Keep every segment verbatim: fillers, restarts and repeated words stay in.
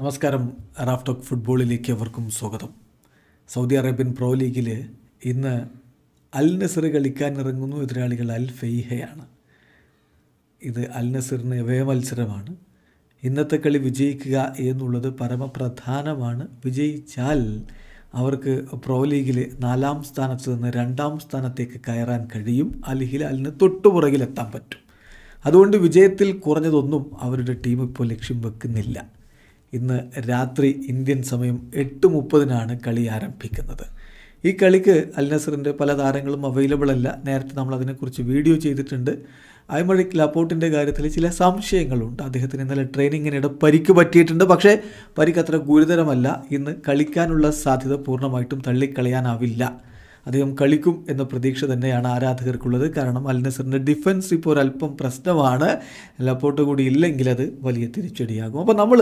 നമസ്കാരം, റാഫ്ടോക്ക് ഫുട്ബോളിലേക്ക് അവർക്കും സ്വാഗതം. സൗദി അറേബ്യൻ പ്രോ ലീഗിൽ ഇന്ന് അൽ നസർ കളിക്കാനിറങ്ങുന്നു. എതിരാളികൾ അൽ ഫെയ്ഹയാണ്. ഇത് അൽ നസറിന് എവേ മത്സരമാണ്. ഇന്നത്തെ കളി വിജയിക്കുക എന്നുള്ളത് പരമപ്രധാനമാണ്. വിജയിച്ചാൽ അവർക്ക് പ്രോ ലീഗിൽ നാലാം സ്ഥാനത്ത് നിന്ന് രണ്ടാം സ്ഥാനത്തേക്ക് കയറാൻ കഴിയും. അൽ ഹിലാലിന് തൊട്ടുപുറകിലെത്താൻ പറ്റും. അതുകൊണ്ട് വിജയത്തിൽ കുറഞ്ഞതൊന്നും അവരുടെ ടീം ഇപ്പോൾ ലക്ഷ്യം വെക്കുന്നില്ല. ഇന്ന് രാത്രി ഇന്ത്യൻ സമയം എട്ട് മുപ്പതിനാണ് കളി ആരംഭിക്കുന്നത്. ഈ കളിക്ക് അൽ നസറിൻ്റെ പല താരങ്ങളും അവൈലബിൾ അല്ല. നേരത്തെ നമ്മൾ അതിനെക്കുറിച്ച് വീഡിയോ ചെയ്തിട്ടുണ്ട്. അയ്മറിക് ലാപ്പോർട്ടിൻ്റെ കാര്യത്തിൽ ചില സംശയങ്ങളുണ്ട്. അദ്ദേഹത്തിന് ഇന്നലെ ട്രെയിനിങ്ങിനിടെ പരിക്ക് പറ്റിയിട്ടുണ്ട്. പക്ഷേ പരിക്ക് അത്ര ഗുരുതരമല്ല. ഇന്ന് കളിക്കാനുള്ള സാധ്യത പൂർണ്ണമായിട്ടും തള്ളിക്കളയാനാവില്ല. അദ്ദേഹം കളിക്കും എന്ന പ്രതീക്ഷ തന്നെയാണ് ആരാധകർക്കുള്ളത്. കാരണം അൽ നസറിൻ്റെ ഡിഫൻസ് ഇപ്പോൾ ഒരല്പം പ്രശ്നമാണ്. ലപ്പോർട്ട് കൂടി ഇല്ലെങ്കിൽ അത് വലിയ തിരിച്ചടിയാകും. അപ്പോൾ നമ്മൾ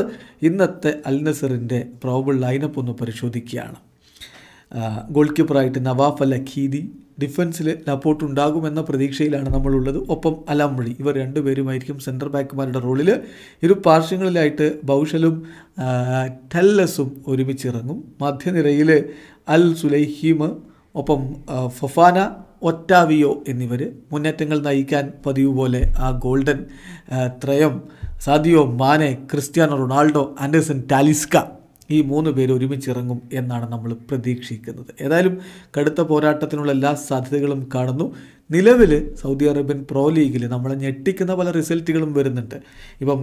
ഇന്നത്തെ അൽ നസറിൻ്റെ പ്രോബബിൾ ലൈനപ്പ് ഒന്ന് പരിശോധിക്കുകയാണ്. ഗോൾ കീപ്പറായിട്ട് നവാഫ് അൽ അഖീദി, ഡിഫൻസിൽ ലപ്പോർട്ട് ഉണ്ടാകുമെന്ന പ്രതീക്ഷയിലാണ് നമ്മളുള്ളത്. ഒപ്പം അലംമൊഴി, ഇവർ രണ്ടുപേരുമായിരിക്കും സെൻറ്റർ ബാക്കുമാരുടെ റോളിൽ. ഇരു പാർശ്വങ്ങളിലായിട്ട് ബൗഷലും ടല്ലസും ഒരുമിച്ചിറങ്ങും. മധ്യനിരയിൽ അൽ സുലൈഹീമ്, ഒപ്പം ഫൊഫാന, ഒറ്റാവിയോ എന്നിവർ മുന്നേറ്റങ്ങൾ നയിക്കാൻ പതിവ് പോലെ ആ ഗോൾഡൻ ത്രയം Sadio Mane, Cristiano Ronaldo, Anderson Talisca, ഈ മൂന്ന് പേര് ഒരുമിച്ചിറങ്ങും എന്നാണ് നമ്മൾ പ്രതീക്ഷിക്കുന്നത്. ഏതായാലും കടുത്ത പോരാട്ടത്തിനുള്ള എല്ലാ സാധ്യതകളും കാണുന്നു. നിലവിൽ സൗദി അറേബ്യൻ പ്രോ ലീഗിൽ നമ്മളെ ഞെട്ടിക്കുന്ന പല റിസൾട്ടുകളും വരുന്നുണ്ട്. ഇപ്പം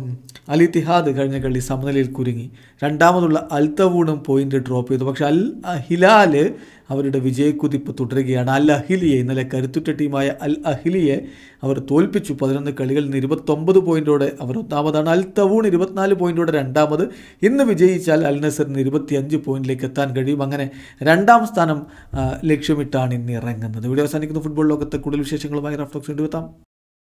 അൽ ഇത്തിഹാദ് കഴിഞ്ഞ കളി സമനിലയിൽ കുരുങ്ങി. രണ്ടാമതുള്ള അൽ തവൂണും പോയിൻ്റ് ഡ്രോപ്പ് ചെയ്തു. പക്ഷേ അൽ ഹിലാൽ അവരുടെ വിജയക്കുതിപ്പ് തുടരുകയാണ്. അൽ അഹിലിയെ, ഇന്നലെ കരുത്തുറ്റ ടീമായ അൽ അഹിലിയെ അവർ തോൽപ്പിച്ചു. പതിനൊന്ന് കളികളിൽ നിന്ന് ഇരുപത്തൊമ്പത് പോയിൻറ്റോടെ അവർ ഒന്നാമതാണ്. അൽ തവൂൺ ഇരുപത്തിനാല് പോയിൻറ്റോടെ രണ്ടാമത്. ഇന്ന് വിജയിച്ചാൽ അൽ നസറിന് ഇരുപത്തിയഞ്ച് പോയിൻറ്റിലേക്ക് എത്താൻ കഴിയും. അങ്ങനെ രണ്ടാം സ്ഥാനം ലക്ഷ്യമിട്ടാണ് ഇന്ന് ഇറങ്ങുന്നത്. ഇവിടെ അവസാനിക്കുന്ന ഫുട്ബോൾ ലോകത്തെ കൂടുതൽ വിശേഷങ്ങളുമായി റാഫ്ടോക്സ് കൊണ്ടുവെത്താം.